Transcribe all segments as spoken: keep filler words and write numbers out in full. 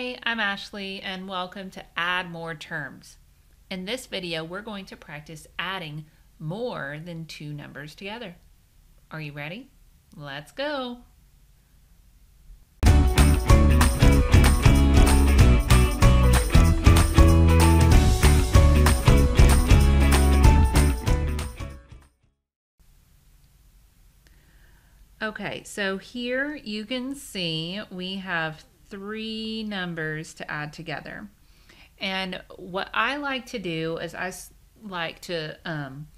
Hey, I'm Ashley and welcome to Add More Terms. In this video, we're going to practice adding more than two numbers together. Are you ready? Let's go. Okay, so here you can see we have three numbers to add together. And what I like to do is I like to um,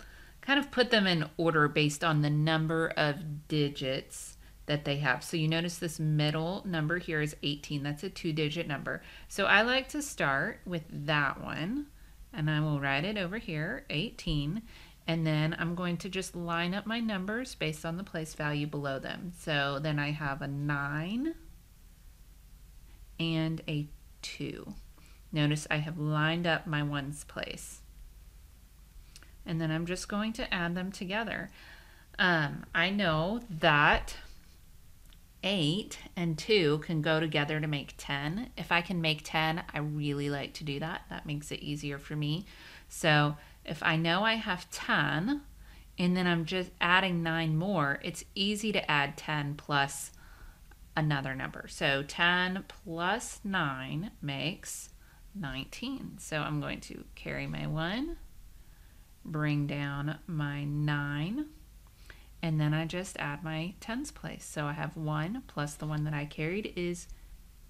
kind of put them in order based on the number of digits that they have. So you notice this middle number here is eighteen. That's a two-digit number. So I like to start with that one, and I will write it over here, eighteen. And then I'm going to just line up my numbers based on the place value below them. So then I have a nine and a two. Notice I have lined up my ones place. And then I'm just going to add them together. Um, I know that eight and two can go together to make ten. If I can make ten, I really like to do that. That makes it easier for me. So if I know I have ten, and then I'm just adding nine more, it's easy to add ten plus another number. So ten plus nine makes nineteen. So I'm going to carry my one, bring down my nine, and then I just add my tens place. So I have one plus the one that I carried is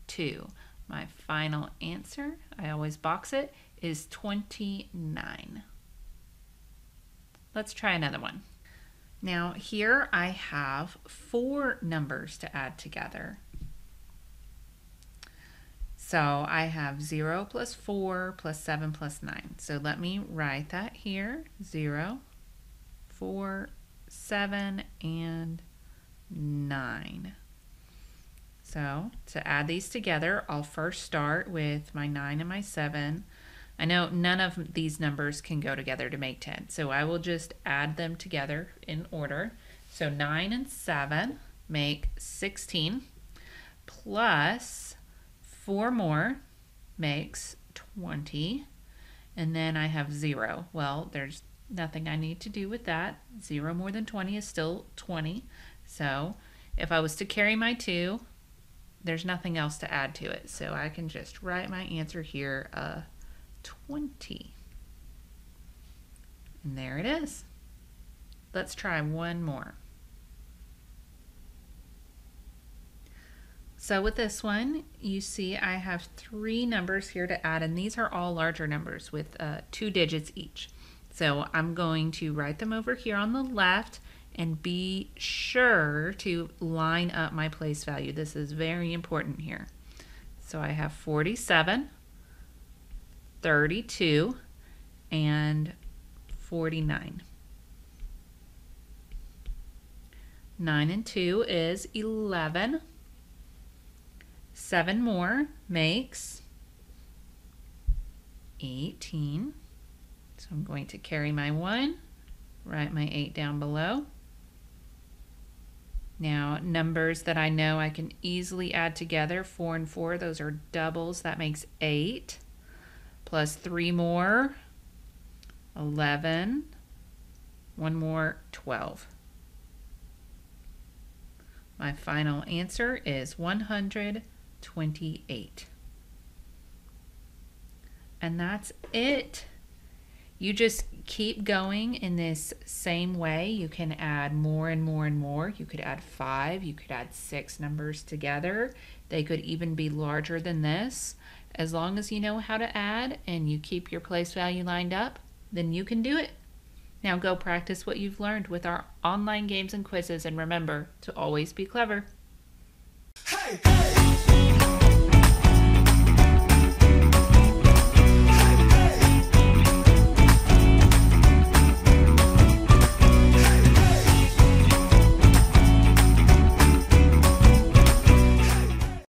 two. My final answer, I always box it, is twenty-nine. Let's try another one. Now here I have four numbers to add together. So I have zero plus four plus seven plus nine. So let me write that here, zero, four, seven, and nine. So to add these together, I'll first start with my nine and my seven. I know none of these numbers can go together to make ten, so I will just add them together in order. So nine and seven make sixteen, plus four more makes twenty, and then I have zero. Well, there's nothing I need to do with that. Zero more than twenty is still twenty, so if I was to carry my two, there's nothing else to add to it, so I can just write my answer here, uh, twenty. And there it is. Let's try one more. So with this one, you see I have three numbers here to add, and these are all larger numbers with uh, two digits each. So I'm going to write them over here on the left and be sure to line up my place value. This is very important here. So I have forty-seven, thirty-two, and forty-nine. nine and two is eleven. seven more makes eighteen. So I'm going to carry my one, write my eight down below. Now, numbers that I know I can easily add together, four and four, those are doubles, that makes eight. Plus three more, eleven, one more, twelve. My final answer is one hundred twenty-eight. And that's it. You just keep going in this same way. You can add more and more and more. You could add five, you could add six numbers together. They could even be larger than this. As long as you know how to add and you keep your place value lined up, then you can do it. Now go practice what you've learned with our online games and quizzes, and remember to always be clever.